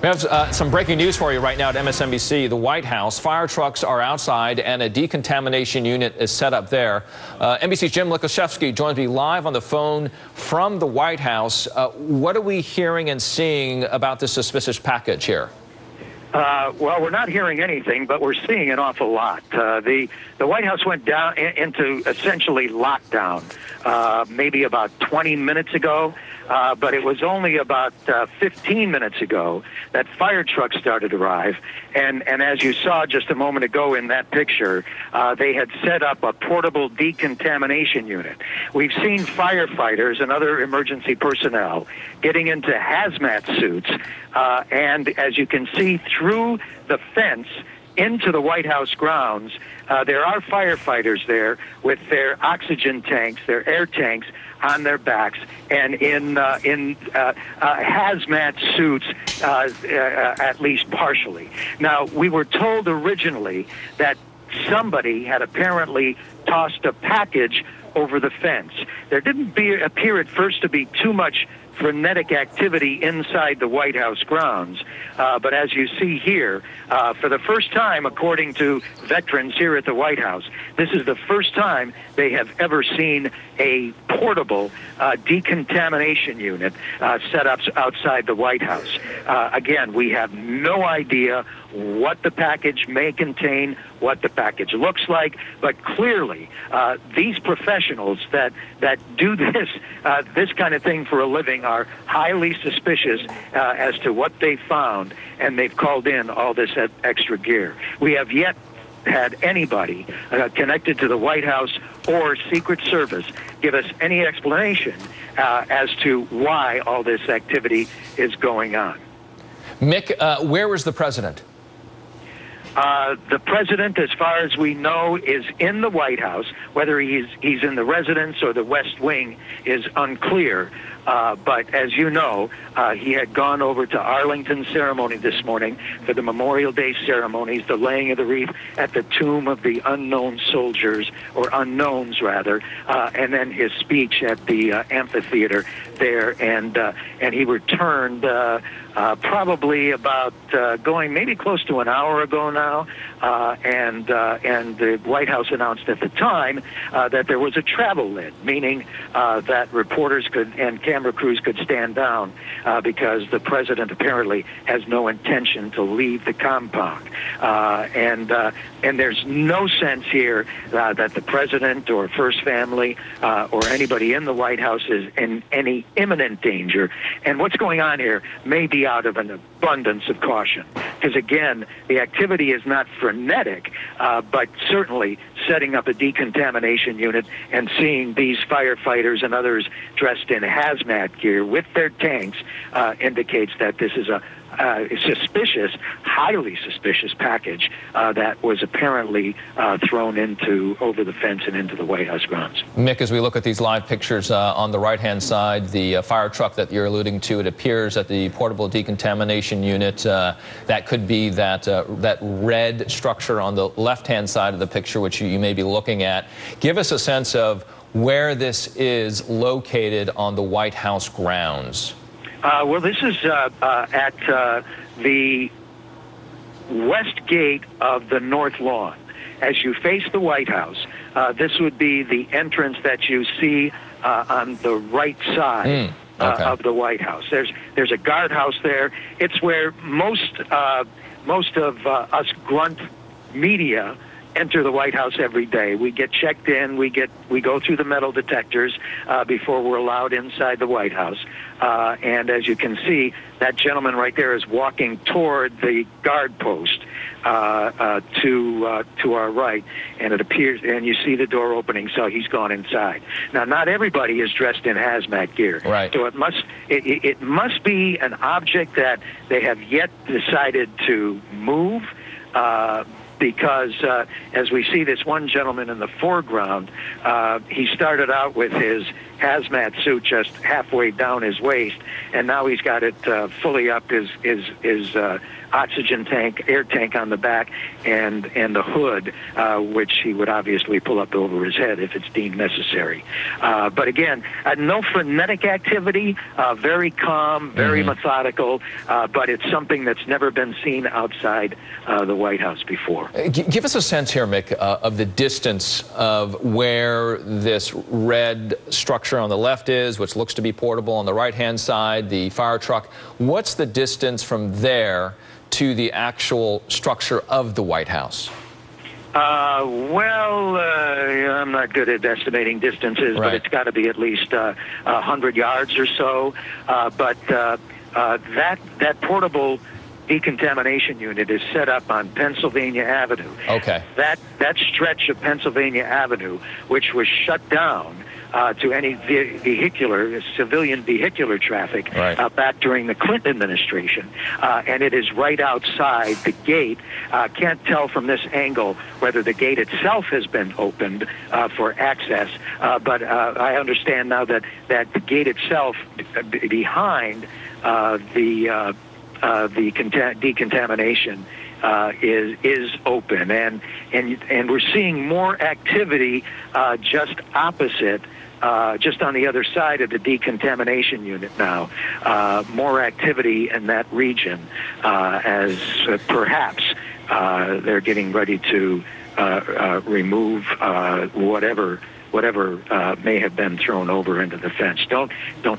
We have some breaking news for you right now at MSNBC. The White House, fire trucks are outside and a decontamination unit is set up there. NBC's Jim Miklaszewski joins me live on the phone from the White House. What are we hearing and seeing about this suspicious package here? Well, we're not hearing anything, but we're seeing an awful lot. The White House went down into essentially lockdown maybe about 20 minutes ago, but it was only about 15 minutes ago that fire trucks started to arrive. And as you saw just a moment ago in that picture, they had set up a portable decontamination unit. We've seen firefighters and other emergency personnel getting into hazmat suits, and as you can see through the fence into the White House grounds, there are firefighters there with their oxygen tanks, their air tanks on their backs, and in hazmat suits, at least partially. Now, we were told originally that somebody had apparently tossed a package over the fence. There didn't appear at first to be too much frenetic activity inside the White House grounds. But as you see here, for the first time, according to veterans here at the White House, this is the first time they have ever seen a portable decontamination unit set up outside the White House. Again, we have no idea what the package may contain, what the package looks like, but clearly these professionals that do this kind of thing for a living are highly suspicious as to what they found, and they've called in all this extra gear. We have yet had anybody connected to the White House or Secret Service give us any explanation as to why all this activity is going on. Mick, where was the president? The president, as far as we know, is in the White House. Whether he's in the residence or the West Wing is unclear. But as you know, he had gone over to Arlington ceremony this morning for the Memorial Day ceremonies, the laying of the wreath at the tomb of the unknown soldiers, or unknowns rather, and then his speech at the amphitheater there. And he returned probably about going maybe close to an hour ago now. And the White House announced at the time that there was a travel lid, meaning that reporters and camera crews could stand down because the president apparently has no intention to leave the compound. And there's no sense here that the president or first family or anybody in the White House is in any imminent danger. And what's going on here may be out of an abundance of caution, because again, the activity is not frenetic, but certainly setting up a decontamination unit and seeing these firefighters and others dressed in hazmat gear with their tanks indicates that this is a suspicious, highly suspicious package that was apparently thrown over the fence and into the White House grounds. Mick, as we look at these live pictures on the right-hand side, the fire truck that you're alluding to, it appears that the portable decontamination unit, that could be that red structure on the left-hand side of the picture, which you may be looking at. Give us a sense of where this is located on the White House grounds. Well, this is at the west gate of the North Lawn. As you face the White House, this would be the entrance that you see on the right side. Okay. Of the White House. There's a guardhouse there. It's where most of us grunt media enter the White House every day. We get checked in. We go through the metal detectors before we're allowed inside the White House. And as you can see, that gentleman right there is walking toward the guard post to our right, and it appears, and you see the door opening, so he's gone inside. Now, not everybody is dressed in hazmat gear, right? So it must be an object that they have yet decided to move. because as we see this one gentleman in the foreground, he started out with his hazmat suit just halfway down his waist, and now he's got it fully up his oxygen tank, air tank on the back, and the hood, which he would obviously pull up over his head if it's deemed necessary. But again, no frenetic activity, very calm, very methodical, but it's something that's never been seen outside the White House before. Give us a sense here, Mick, of the distance of where this red structure on the left is, which looks to be portable on the right-hand side, the fire truck. What's the distance from there to the actual structure of the White House? I'm not good at estimating distances, right, but it's got to be at least 100 yards or so. That portable decontamination unit is set up on Pennsylvania Avenue. Okay. That stretch of Pennsylvania Avenue, which was shut down to any civilian vehicular traffic, right, back during the Clinton administration, and it is right outside the gate. Can't tell from this angle whether the gate itself has been opened for access, but I understand now that the gate itself behind the decontamination is open, and we're seeing more activity just on the other side of the decontamination unit now. More activity in that region as perhaps they're getting ready to remove whatever may have been thrown over into the fence. Don't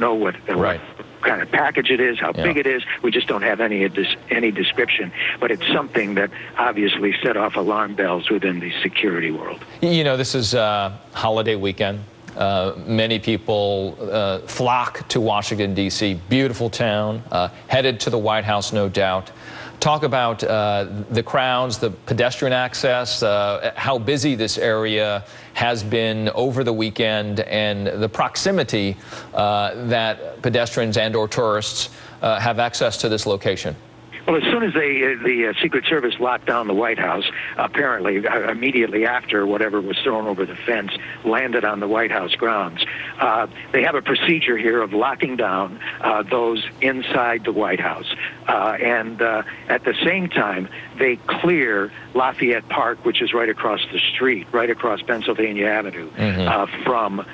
know what. Right. Kind of package it is, how big it is. We just don't have any description, but it's something that obviously set off alarm bells within the security world. You know, this is holiday weekend. Many people flock to Washington, D.C., beautiful town, headed to the White House, no doubt. Talk about the crowds, the pedestrian access, how busy this area has been over the weekend, and the proximity that pedestrians and or tourists have access to this location. Well, as soon as the Secret Service locked down the White House, apparently immediately after whatever was thrown over the fence landed on the White House grounds, they have a procedure here of locking down those inside the White House. And at the same time, they clear Lafayette Park, which is right across the street, right across Pennsylvania Avenue, from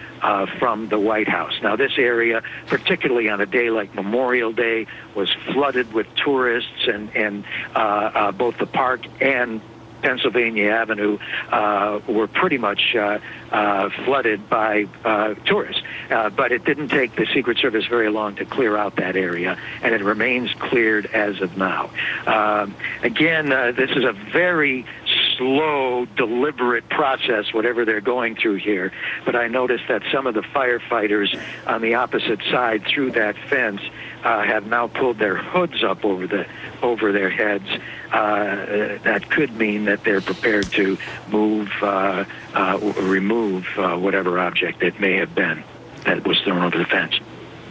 the White House. Now, this area, particularly on a day like Memorial Day, was flooded with tourists. And both the park and Pennsylvania Avenue were pretty much flooded by tourists. But it didn't take the Secret Service very long to clear out that area, and it remains cleared as of now. Again, this is a very slow, deliberate process, whatever they're going through here. But I noticed that some of the firefighters on the opposite side through that fence have now pulled their hoods up over their heads. That could mean that they're prepared to remove whatever object it may have been that was thrown over the fence.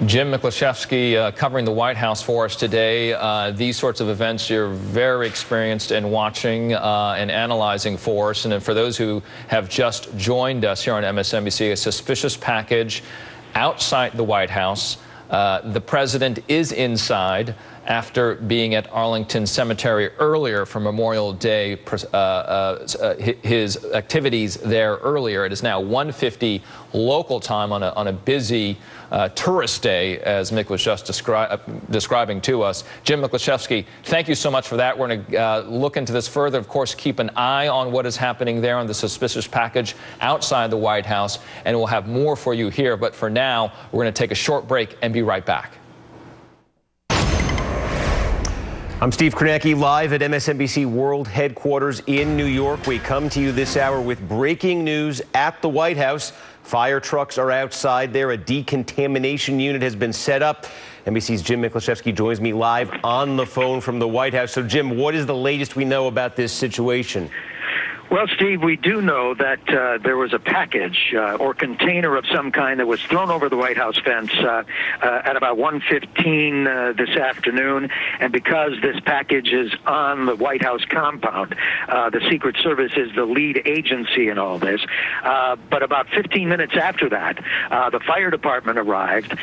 Jim Miklaszewski covering the White House for us today. These sorts of events you're very experienced in watching and analyzing for us. And for those who have just joined us here on MSNBC, a suspicious package outside the White House. The president is inside after being at Arlington Cemetery earlier for Memorial Day, his activities there earlier. It is now 1:50 local time on a busy tourist day, as Mick was just describing to us. Jim Miklaszewski, thank you so much for that. We're going to look into this further. Of course, keep an eye on what is happening there on the suspicious package outside the White House, and we'll have more for you here. But for now, we're going to take a short break and be right back. I'm Steve Kornacki, live at MSNBC World Headquarters in New York. We come to you this hour with breaking news at the White House. Fire trucks are outside there. A decontamination unit has been set up. NBC's Jim Miklaszewski joins me live on the phone from the White House. So, Jim, what is the latest we know about this situation? Well, Steve, we do know that there was a package or container of some kind that was thrown over the White House fence at about 1:15 this afternoon. And because this package is on the White House compound, the Secret Service is the lead agency in all this. But about 15 minutes after that, the fire department arrived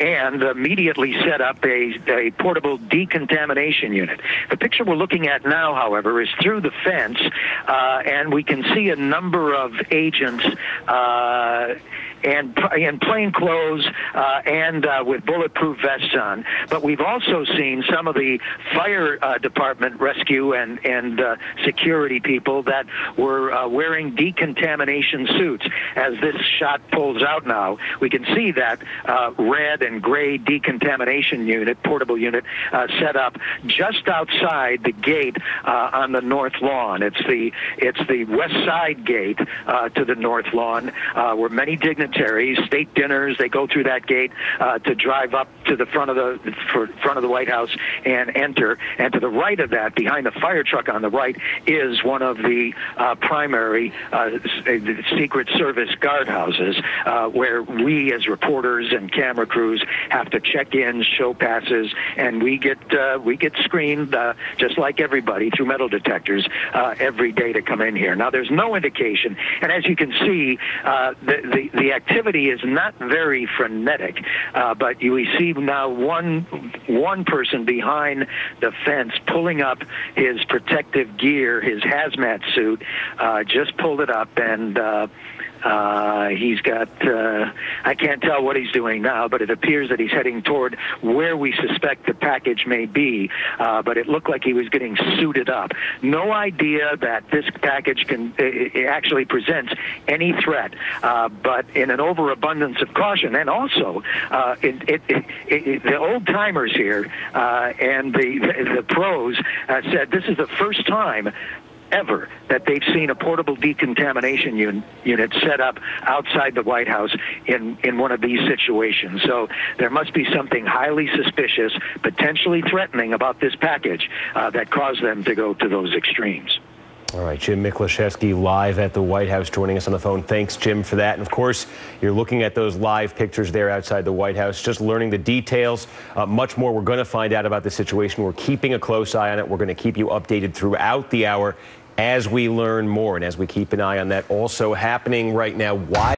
and immediately set up a portable decontamination unit. The picture we're looking at now, however, is through the fence. And we can see a number of agents and in plain clothes and with bulletproof vests on. But we've also seen some of the fire department rescue and security people that were wearing decontamination suits. As this shot pulls out now, we can see that red and gray decontamination unit, portable unit, set up just outside the gate on the north lawn. It's the west side gate to the north lawn where many dignitaries, state dinners, they go through that gate to drive up to the front of the White House and enter. And to the right of that, behind the fire truck on the right, is one of the primary Secret Service guardhouses where we as reporters and camera crews have to check in, show passes, and we get screened just like everybody through metal detectors every day to come in here. Now, there's no indication, and as you can see, the activity is not very frenetic, but we see now one person behind the fence pulling up his protective gear, his hazmat suit, just pulled it up, and he's got, I can't tell what he's doing now, but it appears that he's heading toward where we suspect the package may be, but it looked like he was getting suited up. No idea that this package can actually presents any threat, but in an overabundance of caution, and also the old-timers here and the pros said this is the first time ever that they've seen a portable decontamination unit set up outside the White House in one of these situations. So there must be something highly suspicious, potentially threatening about this package that caused them to go to those extremes. All right, Jim Miklaszewski live at the White House joining us on the phone. Thanks, Jim, for that. And, of course, you're looking at those live pictures there outside the White House, just learning the details. Much more we're going to find out about the situation. We're keeping a close eye on it. We're going to keep you updated throughout the hour as we learn more and as we keep an eye on that. Also happening right now, why